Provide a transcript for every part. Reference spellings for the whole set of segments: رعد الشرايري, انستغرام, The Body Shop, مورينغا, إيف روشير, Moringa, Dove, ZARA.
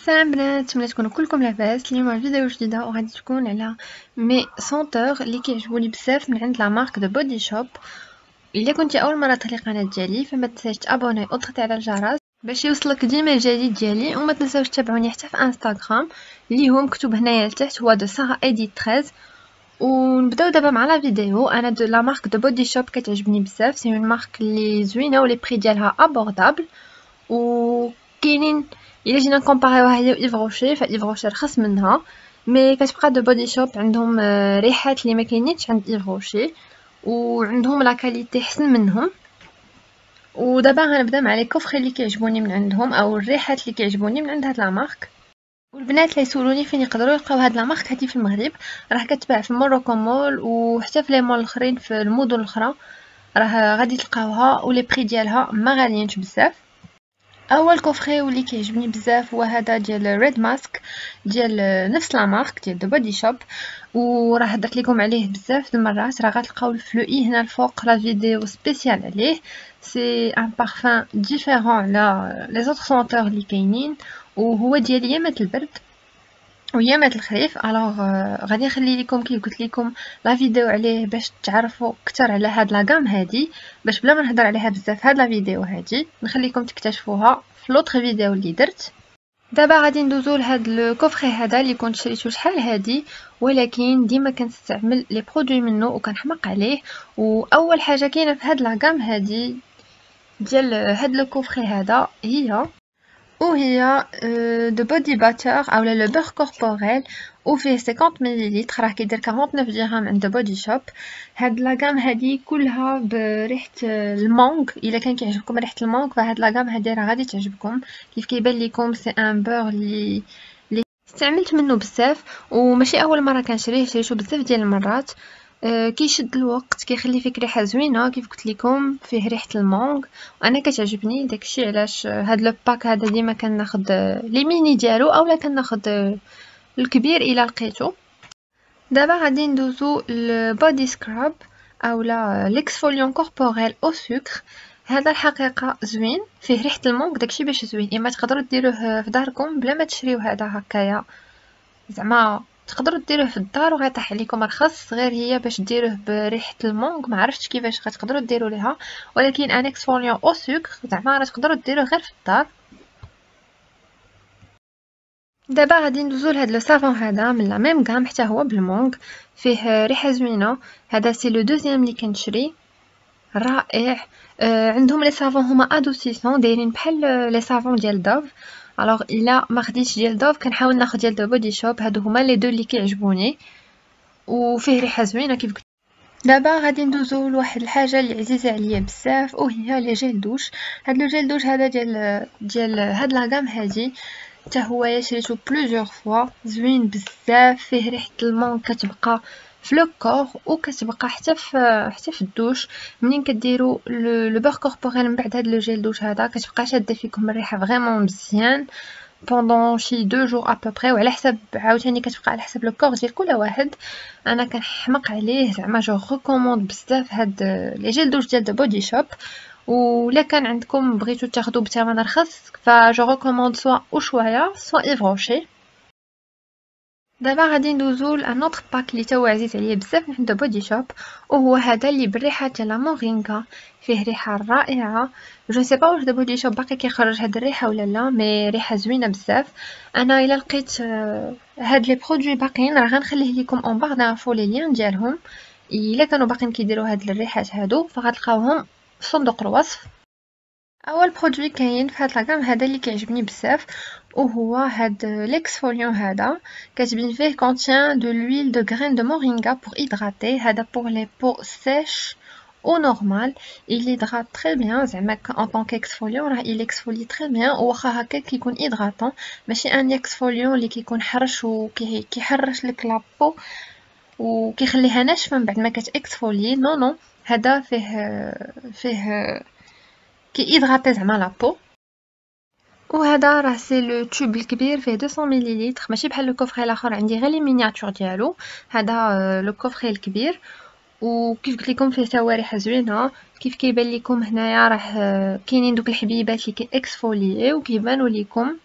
السلام بنات، نتمنى تكونوا كلكم لاباس. اليوم فيديو جديده وغادي تكون على مي سونتور اللي كيعجبوني بزاف من عند لا مارك ذا بودي شوب. الا كنتي اول مره تلقى القناه ديالي فما تنساش تابوني وتضغطي على الجرس باش يوصلك ديما الجديد ديالي، وما تنساوش تتابعوني حتى في انستغرام اللي هو مكتوب هنايا لتحت، هو دو سارا ايدي 13. ونبداو دابا مع لا فيديو. انا دو لا مارك ذا بودي شوب كتعجبني بزاف، سي اون مارك لي زوينه ولي بري ديالها ابوردابل. وكاينين الا جينا نقارنوها هي وإيف روشير، فإيف روشير خاص منها، مي كتبقى دو بودي شوب عندهم ريحات اللي ما كاينينش عند إيف روشير، وعندهم لا كاليتي حسن منهم. ودابا غنبدا مع لي كوفخي اللي كيعجبوني من عندهم، او الريحات اللي كيعجبوني من عند هاد لا مارك. والبنات اللي يسولوني فين يقدروا يلقاو هاد لا مارك، هادي في المغرب راه كتباع في موروكو مول، وحتى في لي مول الاخرين في المدن الاخرى راه غادي تلقاوها، ولي بري ديالها ما غاليينش بزاف. اول كوفري واللي كيعجبني بزاف هو هذا ديال ريد ماسك ديال نفس لا مارك ديال ذا بودي شوب، وراه هضرت لكم عليه بزاف د المرات، راه غتلقاو الفلوي هنا الفوق لا فيديو سبيسيال عليه. سي ان بارفان ديفيرون على لي زوتر سونتور اللي كاينين، وهو ديال يامه البرد ويامه الخريف. الوغ غادي نخلي لكم كي قلت لكم لا فيديو عليه باش تعرفوا اكثر على هاد لا غام هادي، باش بلا ما نهضر عليها بزاف هاد لا فيديو هادي نخليكم تكتشفوها في لوطر فيديو اللي درت. دابا غادي ندوزو لهاد الكوفري هذا اللي كنت شريتو شحال هادي، ولكن ديما كنستعمل لي برودوي منه وكنحماق عليه. واول حاجه كاينه في هاد لا غام هادي ديال هاد الكوفري هذا هي دو بودي باتر او لا لو بور كوربوريل، وفيه 50 مليلتر، راه كيدير 49 درهم عند بودي شوب. هاد لاغام هادي كلها بريحه المانغ، الا كان كيعجبكم ريحه المانغ فهاد لاغام هادي راه غادي تعجبكم. كيف كيبان لكم سي ان بور لي استعملت منه بزاف، وماشي اول مره كنشريه، شريته بزاف ديال المرات. كيشد الوقت، كيخلي فيك ريحه زوينه كيف قلت لكم، فيه ريحه المانغ وانا كتعجبني داكشي علاش هاد لو باك هذا ديما كناخذ لي ميني ديالو اولا كناخذ الكبير الى لقيتو. دابا غادي ندوزو البودي سكراب اولا ليكسفوليون كوربوريل او سكر. هذا الحقيقه زوين، فيه ريحه المانغ داكشي باش زوين، اما تقدروا ديروه في داركم بلا ما تشريو هذا هكايا، زعما تقدروا ديروه في الدار وغيطيح عليكم رخص، غير هي باش ديروه بريحه المونغ ما عرفتش كيفاش غتقدروا ديروا ليها، ولكن ان اكسفوليون او سكر زعما راه تقدروا ديروه غير في الدار. دابا غادي ندوزو لهاد لو سافون هذا من لا ميم غام، حتى هو بالمونغ، فيه ريحه زوينه. هذا سي لو دوزيام اللي كنشري، رائع. عندهم لي سافون هما ادوسيسون، دايرين بحال لي سافون ديال دوف. الوغ الا ما خديتش ديال دوف كنحاول ناخذ ديال ذا بودي شوب، هادو هما لي دو اللي كيعجبوني وفيه ريحه زوينه كيف قلت. دابا غادي ندوزو لواحد الحاجه اللي عزيزه عليا بزاف، وهي لي جيل دوش. هاد لو جيل دوش هذا ديال هاد لاغام هادي، حتى هو شريته بلوزيغ فوا، زوين بزاف، فيه ريحه المون كتبقى في لو كور وكتبقى حتى في الدوش. منين كديروا لو بور كوربوريل من بعد هاد لو جيل دوش هذا كتبقى شاده فيكم الريحه فريمون مزيان بوندون شي 2 جور ابوبري، وعلى حسب عاوتاني كتبقى على حسب لو كور ديال كل واحد. انا كنحمق عليه زعما، جو ريكوموند بزاف هاد لي جيل دوش ديال ذا بودي شوب. ولا كان عندكم بغيتو تاخذوا بثمن رخص فجو ريكوموند سوا وشويه سوا إيف روشير. دابا غادي ندوزو لان اوتر باك اللي تا هو عزيز عليا بزاف من عند بودي شوب، وهو هذا اللي بالريحه ديال لا مورينغا، فيه ريحه رائعه. جو سي با واش ذا بودي شوب باقي كيخرج هاد الريحه ولا لا، مي ريحه زوينه بزاف. انا الا لقيت هاد لي برودوي باقيين راه غنخليه لكم اون بار دانفو لي ليان ديالهم، الا كانوا باقيين كيديروا هاد الريحات هادو فغتلقاوهم في صندوق الوصف. اول برودوي كاين في هاد لاغام هذا اللي كيعجبني بزاف، وهو هاد ليكسفوليون هذا كاتبين فيه كونتيان دو لويل دو غرين دو مورينغا بور هيدراتي. هذا بور لي بو سيش او نورمال، il hydrate très bien زعما ان طونك اكسفوليون، راه il exfolie très bien، واخا هكا كيكون هيدراتون، ماشي ان اكسفوليون اللي كيكون حرش وكيحرش لك لابو وكيخليها ناشفه من بعد ما كتاكسفولي. نو نو، هذا فيه كيهيدراتي زعما لابو. وهذا راه سي لو تيوب الكبير، فيه 200 مليلتر، ماشي بحال لو كوفري الاخر عندي غير لي مينياتور ديالو. هذا لو كوفري الكبير، وكيف قلت لكم فيه تا ريحه زوينه كيف كيبان لكم هنايا، راه كاينين دوك الحبيبات اللي كيكسفوليو وكيبانوا لكم.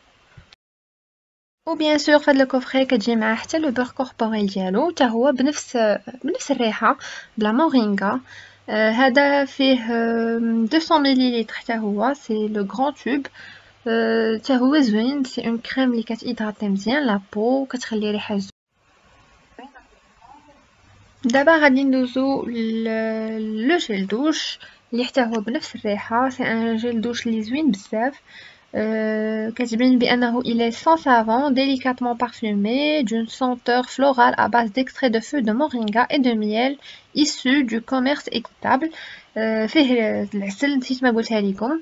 وبيان سور في هذا الكوفري كتجي معاه حتى لو بور كوربوريل ديالو حتى هو بنفس الريحه بلا مورينغا. هذا فيه 200 ملل حتى هو سي لو غران توب حتى هو زوين. سي اون كريم اللي كتيدراتي مزيان لا بو كتخلي ريحه. دابا غادي ندوزو لو جيل دوش اللي حتى هو بنفس الريحه. سي ان جيل دوش اللي زوين بزاف. كتبين بأنه il est sans savon, délicatement parfumé, d'une senteur florale à base d'extrait de feu de moringa et de miel issu du commerce équitable. فيه العسل نسيت ما قلتها لكم.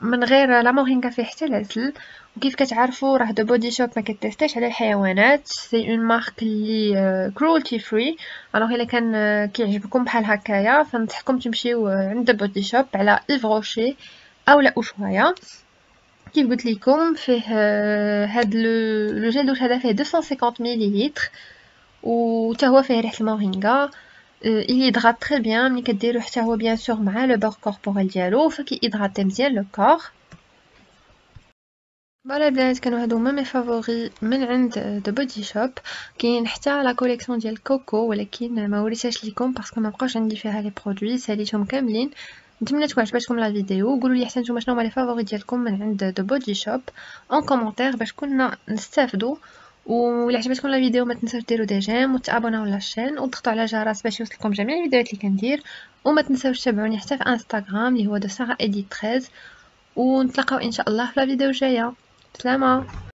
من غير لا مورينغا فيه حتى العسل. وكيف كتعرفوا راه دو بودي شوب ما كتستاش على الحيوانات. سي اون مارك اللي كرولتي فري. الوغ الا كان كيعجبكم بحال هكايا فنصحكم تمشيو عند دو بودي شوب على إيف روشي اولا أوشوايا. كيف قلت لكم فيه هاد لو جيل دوش هذا فيه 250 ملل و حتى هو فيه ريحه المورينغا. ييدغات تري بيان ملي كديرو حتى هو بيان سور مع لو بور كوربوريل ديالو فكيدغاتي مزيان لو كور. فوالا البنات كانوا هادو هما مي فافوري من عند دو بودي شوب. كاين حتى لا كوليكسيون ديال كوكو ولكن ما وريتهاش لكم باسكو ما بقاش عندي فيها لي برودوي ساليتهم كاملين. نتمنى تكون عجبتكم لا فيديو. قولوا لي حتى نتوما شنو هما لي فافوري ديالكم من عند دو بودي شوب اون كومونتير باش كنا نستافدوا. ولا عجبتكم لا فيديو ما تنساوش ديروا دي جيم وتابوناو لاشين وضغطوا على الجرس باش يوصلكم جميع الفيديوهات اللي كندير. وما تنساوش تابعوني حتى في انستغرام اللي هو دو سارا ايدي 13. ونتلاقاو ان شاء الله في لا فيديو الجايه. سلامه.